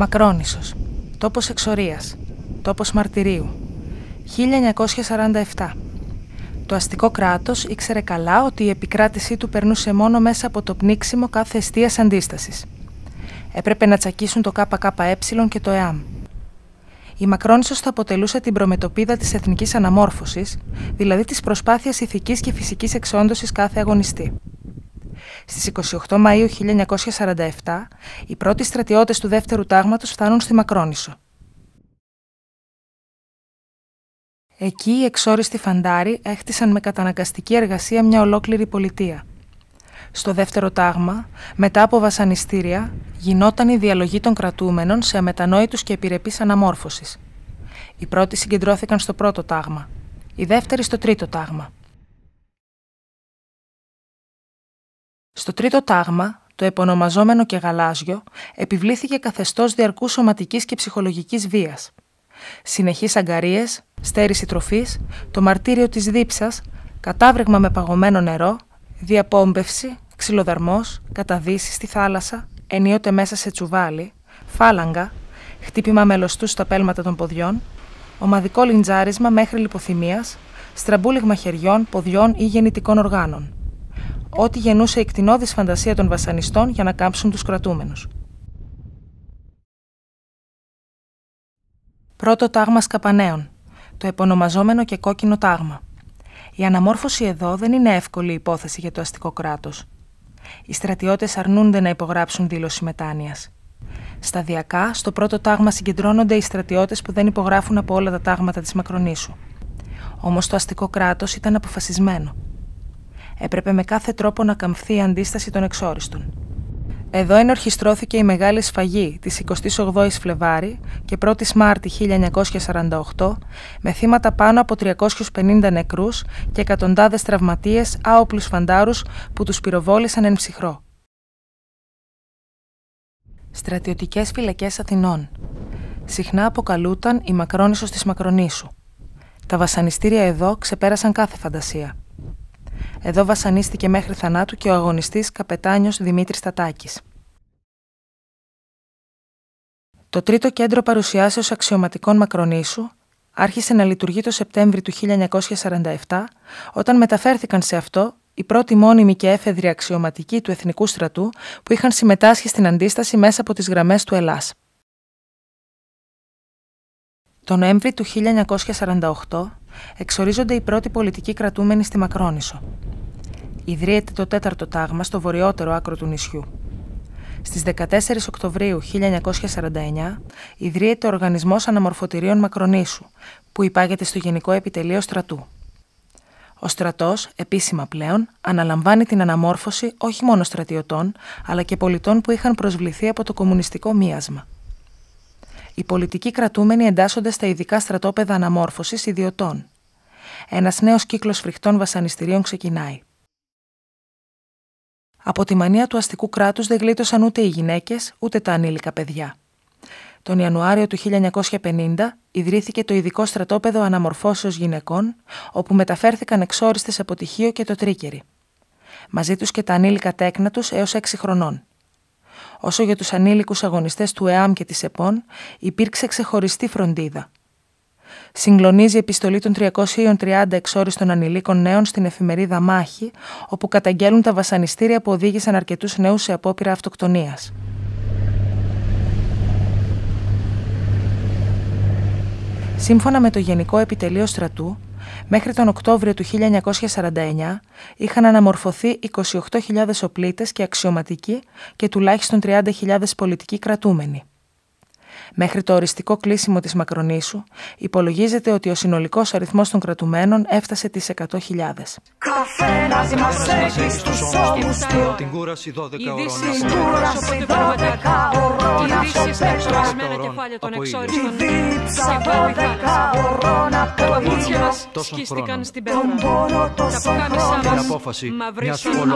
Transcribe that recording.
Μακρόνησος, τόπος εξορίας, τόπος μαρτυρίου, 1947. Το αστικό κράτος ήξερε καλά ότι η επικράτησή του περνούσε μόνο μέσα από το πνίξιμο κάθε εστίας αντίστασης. Έπρεπε να τσακίσουν το ΚΚΕ και το ΕΑΜ. Η Μακρόνησος θα αποτελούσε την προμετωπίδα της εθνικής αναμόρφωσης, δηλαδή της προσπάθειας ηθικής και φυσικής εξόντωσης κάθε αγωνιστή. Στις 28 Μαΐου 1947, οι πρώτοι στρατιώτες του δεύτερου τάγματος φτάνουν στη Μακρόνησο. Εκεί οι εξόριστοι φαντάροι έχτισαν με καταναγκαστική εργασία μια ολόκληρη πολιτεία. Στο δεύτερο τάγμα, μετά από βασανιστήρια, γινόταν η διαλογή των κρατούμενων σε αμετανόητους και επιρρεπείς αναμόρφωσης. Οι πρώτοι συγκεντρώθηκαν στο πρώτο τάγμα, οι δεύτεροι στο τρίτο τάγμα. Στο τρίτο τάγμα, το επωνομαζόμενο και γαλάζιο, επιβλήθηκε καθεστώς διαρκούς σωματικής και ψυχολογικής βίας. Συνεχείς αγκαρίες, στέρηση τροφής, το μαρτύριο της δίψας, κατάβρεγμα με παγωμένο νερό, διαπόμπευση, ξυλοδαρμός, καταδύσεις στη θάλασσα, ενίοτε μέσα σε τσουβάλι, φάλαγγα, χτύπημα με λωστούς στα πέλματα των ποδιών, ομαδικό λιντζάρισμα μέχρι λιποθυμίας, στραμπούλιγμα χεριών, ποδιών ή γεννητικών οργάνων. Ό,τι γεννούσε η κτηνώδης φαντασία των βασανιστών για να κάψουν τους κρατούμενους. Πρώτο τάγμα σκαπαναίων, το επωνομαζόμενο και κόκκινο τάγμα. Η αναμόρφωση εδώ δεν είναι εύκολη υπόθεση για το αστικό κράτος. Οι στρατιώτες αρνούνται να υπογράψουν δήλωση μετάνοιας. Σταδιακά, στο πρώτο τάγμα συγκεντρώνονται οι στρατιώτες που δεν υπογράφουν από όλα τα τάγματα της Μακρονήσου. Όμως το αστικό κράτος ήταν αποφασισμένο. Έπρεπε με κάθε τρόπο να καμφθεί η αντίσταση των εξόριστων. Εδώ ενορχιστρώθηκε η μεγάλη σφαγή της 28ης Φλεβάρη και 1ης Μάρτη 1948 με θύματα πάνω από 350 νεκρούς και εκατοντάδες τραυματίες άοπλους φαντάρους που τους πυροβόλησαν εν ψυχρό. Στρατιωτικές φυλακές Αθηνών. Συχνά αποκαλούταν η Μακρόνησος της Μακρονήσου. Τα βασανιστήρια εδώ ξεπέρασαν κάθε φαντασία. Εδώ βασανίστηκε μέχρι θανάτου και ο αγωνιστής καπετάνιος Δημήτρης Τατάκης. Το τρίτο κέντρο παρουσιάσεως αξιωματικών Μακρονήσου άρχισε να λειτουργεί το Σεπτέμβρη του 1947, όταν μεταφέρθηκαν σε αυτό οι πρώτοι μόνιμοι και έφεδροι αξιωματικοί του Εθνικού Στρατού που είχαν συμμετάσχει στην αντίσταση μέσα από τις γραμμές του Ελλάς. Το Νοέμβρη του 1948 εξορίζονται οι πρώτοι πολιτικοί κρατούμενοι στη Μακρόνησο. Ιδρύεται το τέταρτο τάγμα στο βορειότερο άκρο του νησιού. Στις 14 Οκτωβρίου 1949 ιδρύεται ο Οργανισμός Αναμορφωτηρίων Μακρονήσου, που υπάγεται στο Γενικό Επιτελείο Στρατού. Ο στρατός, επίσημα πλέον, αναλαμβάνει την αναμόρφωση όχι μόνο στρατιωτών, αλλά και πολιτών που είχαν προσβληθεί από το κομμουνιστικό μοίασμα. Οι πολιτικοί κρατούμενοι εντάσσονται στα ειδικά στρατόπεδα αναμόρφωσης ιδιωτών. Ένας νέος κύκλος φρικτών βασανιστηρίων ξεκινάει. Από τη μανία του αστικού κράτους δεν γλίτωσαν ούτε οι γυναίκες, ούτε τα ανήλικα παιδιά. Τον Ιανουάριο του 1950 ιδρύθηκε το ειδικό στρατόπεδο αναμορφώσεως γυναικών, όπου μεταφέρθηκαν εξόριστες από τυχείο και το Τρίκερι. Μαζί τους και τα ανήλικα τέκνα τους έως 6 χρονών. Όσο για τους ανήλικους αγωνιστές του ΕΑΜ και της ΕΠΟΝ, υπήρξε ξεχωριστή φροντίδα. Συγκλονίζει η επιστολή των 330 εξόριστων ανηλίκων νέων στην εφημερίδα Μάχη, όπου καταγγέλουν τα βασανιστήρια που οδήγησαν αρκετούς νέους σε απόπειρα αυτοκτονίας. Σύμφωνα με το Γενικό Επιτελείο Στρατού, μέχρι τον Οκτώβριο του 1949 είχαν αναμορφωθεί 28.000 οπλίτες και αξιωματικοί και τουλάχιστον 30.000 πολιτικοί κρατούμενοι. Μέχρι το οριστικό κλείσιμο της Μακρονήσου υπολογίζεται ότι ο συνολικός αριθμός των κρατουμένων έφτασε τις 100.000. Καθένας μας έχει στους ώμους του την κούραση 12 ώρων. Σκίστηκαν στην πέτρα. Τα απόκαμισαν μαυρίσουν.